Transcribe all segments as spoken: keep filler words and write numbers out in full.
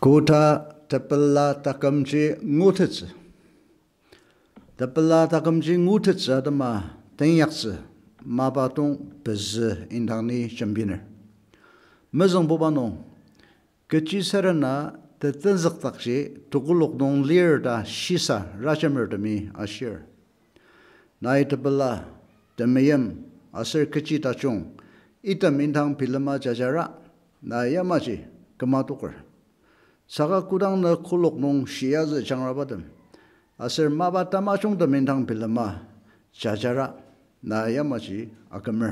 Koda Tepela Takümji Ngutettsü. Tepela Takümji Ngutettsü adama 땡약스 마바동 베즈 인당니 쳔비네. 메정 보바노 그치서나 뜻뜻적딱시 두글록동 리어다 시사 라자머드미 아셔. 나이트블라 데미엠 아서 그치다총 이땀 인당 빌마 자자라 나야마지 그마도거. 사가쿠당나 콜록농 시야즈 장라바듬 아서 마바타마총도 인당 빌마 자자라 나야마지 아금르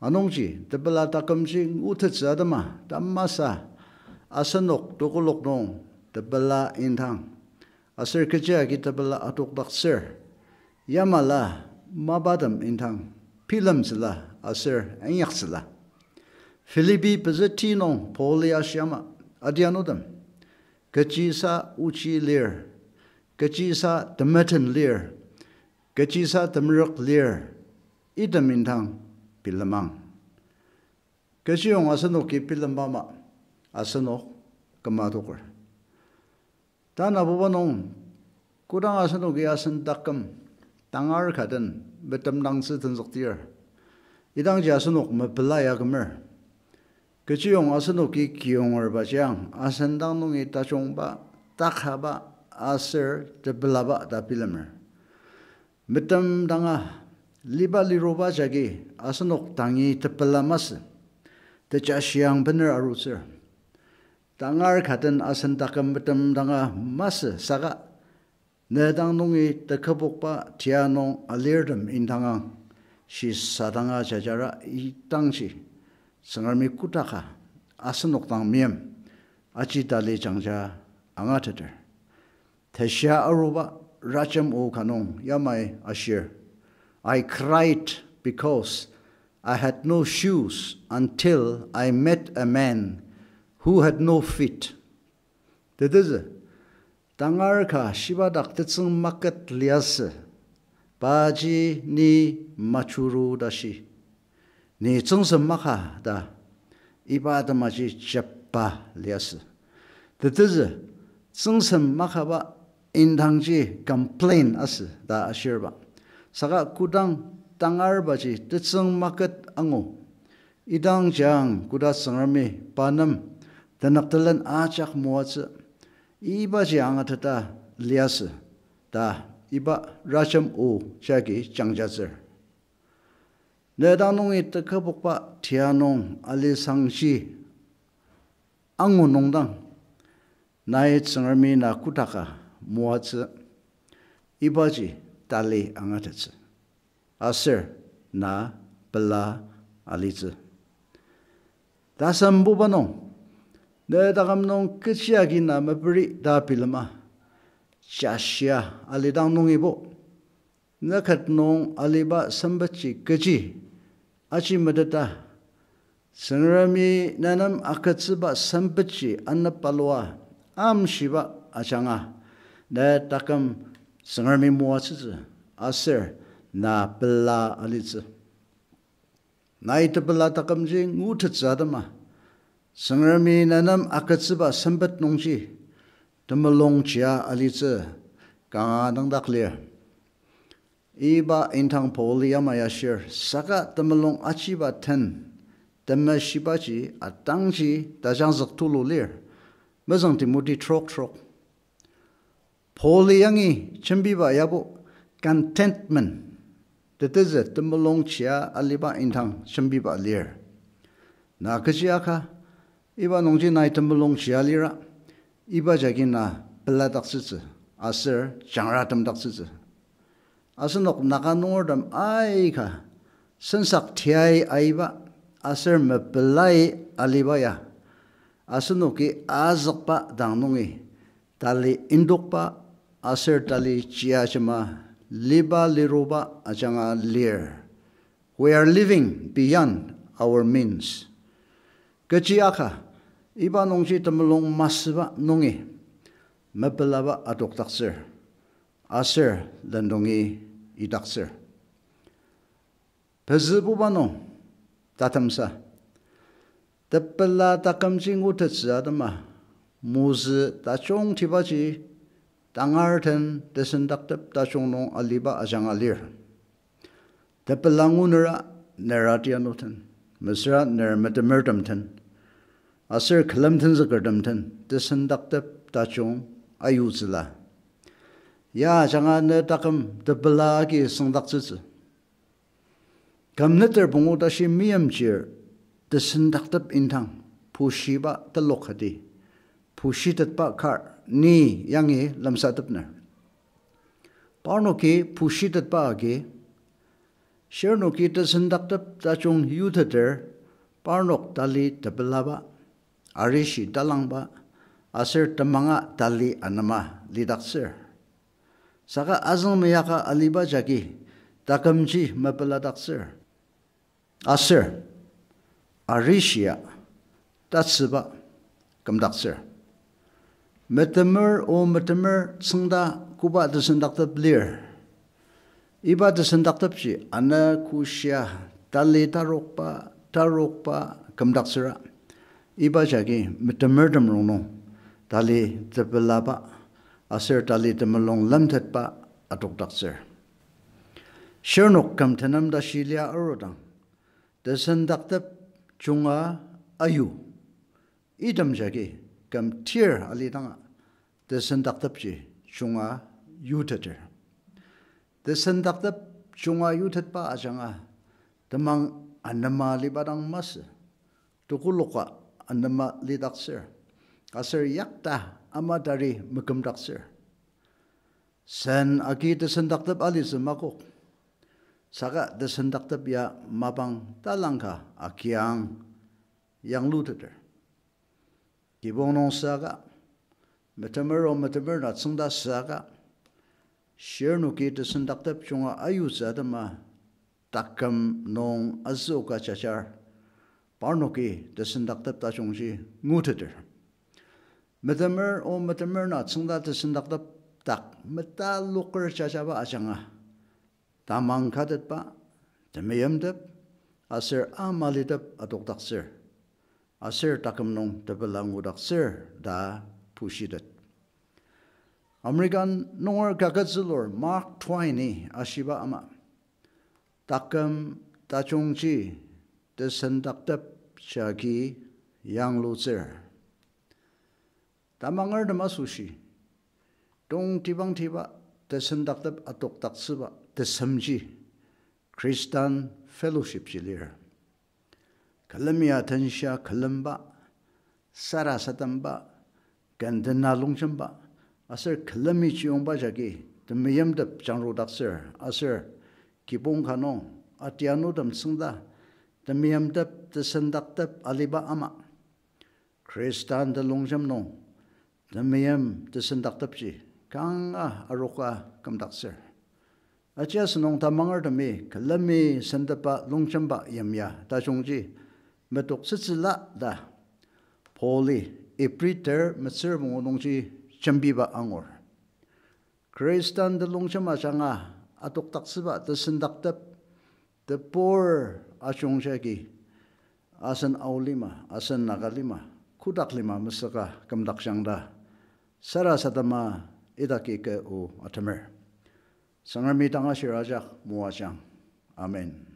아농지 데블라 타금지 우트자다마 담마사 아선옥 도골록농 데블라 인탕 아서크지아기 데블라 아톡박서 야말라 마바담 인탕 필름슬라 아서 앵약슬라 필리비 베제티노 폴리아시아마 아디아노담 그치사 우치리어 그치사 데메튼리어 그치사 담럭리어 이담인탕 빌라망 그치용 아선옥이 빌라마마 아선옥 그마도걸 다나보바농 꾸랑 아선옥이 아선다금 땅을 가든 메탐낭스 던석디어 이당지 아선옥 메블라야금을 그치용 아선옥이 기용을 바지양 아선당농이 따종바 딱하바 아서 데블라바 다빌라멀 메탐 당아 리발리로바 자기 아선옥 당이 덧발라마스 대자시양 번을 아루서 당알 같은 아선다금 메탐 당아 마스 사가 내당농이 덕허복바 디아농 알레르듬 인당아 시사당아 자자라 이 당시 성알미 꾸다가 아선옥 당미엠 아치달리 장자 앙아테들 대시아 아루바 Racham o kanong yamai ashir. I cried because I had no shoes until I met a man who had no feet. That is, Tangarka shibadak tetsung maket liase, baji ni machuru dashi, ni tsungse maka da, ibadamaji chappa liase. That is, tsungse makaba 인당지 complain 아스 다 아시르바 사가 구당 땅알바지 뜻성 마켓 앙오 이당장 구다성함이 반음 단악들은 아작 모아츠 이바지 앙아타다 리아스 다 이바 라점 오 자기 장자즈 내당농이 뜨커복바 티아농 알리상시 앙오 농당 나의 성함이 나쿠다가 모아츠 이바지 달리 앙아테츠 아서 나 블라 알리츠 다삼부바농 네다감농 끝이야기 나마브리 다빌마 자시아 알리당농이보 나카트농 알리바 삼바치 그지 아치마다다 성람이 나남 아카츠바 삼바치 안나팔로아 암시바 아장아 내 따끔 성함이 모아치즈 아서 나 빌라 알리즈 나이트 빌라 따끔지 우트자다마 성함이 나남 아카츠바 선벳 농지 드물롱치아 알리즈 강아당닥리어 이바 인탕 폴리아마야셔 사가 드물롱 아치바 텐 드메시바지 아땅지 다장적 툴루리어 메정티 무디 트록트록 폴리양이 준비바야보 contentment 뜻뜻 뜸물롱치아 알리바 인탕 준비바리어 나그지아카 이바 농지 나이 뜸물롱치아리라 이바자기나 블라닥스즈 아서 장라담닥스즈 아서녹 나가노르담 아이카 선삭티아이 아이바 아서 메블라이 알리바야 아서녹이 아즈바 당농이 달리 인독바 아서 달리 지아지마 리바 리로바 아장아 리어 We are living beyond our means. 그지아카 이바 농지 드물롱 마스바 농이 메블라바 아독닥서 아서 런동이 이닥서 베즈부바노 다탐사 데블라 다감징 우테츠 아담아 무즈 다종 티바지 땅아르텐 데센닥텝 다종농 알리바 아장알리르 데펠랑우느라 네라티아노텐 미스라 네르메드메르덤텐 아서 클럼텐즈거덤텐 데센닥텝 다종 아유즈라 야 장아네 다금 데벨라기 성닥츠츠 감네터 봉오다시 미엄지르 데센닥텝 인탕 푸시바 텔록하디 푸시뜻바 카니 양이 람사뜻네 파노키 푸시뜻바기 셔노키 뜻은닥뜻 다종 유트터 파노크 달리 떼블라바 아리시 달랑바 아서 떼망아 달리 아나마 리닥서 사가 아즈메야가 알리바자기 다감지 마블라닥서 아서 아리시야 따츠바 감닥서 메테머 오 메테머 승다 쿠바 드슨닥답 리어 이바 드슨닥답시 아나 쿠시아 달리타록파 타록파 감닥스라 이바자기 메테머덤롱노 달리 떼블라바 아서 달리 떼멀롱 람탓파 아독닥서 셔녹 감테남다 실야 어로당 드슨닥답 중아 아유 이담자기 금 티어 알리당아 데센닥답지 중아 유테터 데센닥답 중아 유테빠 아장아 데망 안나마리바당 마스 도굴로가 안나마리닥서 아서 약다 아마다리 므금닥서 산 아기 데센닥답 알리스마고 사가 데센닥답야 마방 달랑가 아키앙 양루테터 기본은 사가 메타머로 메타머나 쓴다 사가 셔누키 뜻은닥답 중아 아유자다마 닦음 농 아즈오가 자자 바누키 뜻은닥답 다중지 무트들 메타머로 메타머나 쓴다 뜻은닥답 딱 메탈로커 자자바 아장아 다망카듯바 데메염답 아서 아말이답 아독닥서 아서 다금농 데벨랑우닥서 다 푸시듯 아메리칸 농어 가가즐로 마크 트와인이 아시바 아마 다금 다종지 데센닥답 자기 양로서 다망어 데마수시 동티방티바 데센닥답 아독닥스바 데섬지 크리스탄 펠로쉽 실리어 칼럼이야 던샤 칼럼바 사라사담바 간드나롱점바 아서 칼럼이 지용바자기 덤미염답 장로닥서 아서 기본카노 아티아노담 승다 덤미염답 뜻선닥답 알리바 아마 크리스탄드 롱점노 덤미염 뜻선닥답지 강아 아로카 감닥서 아치아스 농담망어덤이 칼럼이 선답바 롱점바 염야 다종지 메독 스슬라다 폴리 에프리터 메서봉 농지 쳔비바 앙어 크리스탄 들롱샤마장아 아독닥스바 더슨닥답 더포 아숑샤기 아산 아울리마 아산 나갈리마 쿠닥리마 메서가 감닥샹다 사라사다마 에다케케 오 아타메 상아미 당아시라자 모아장 아멘.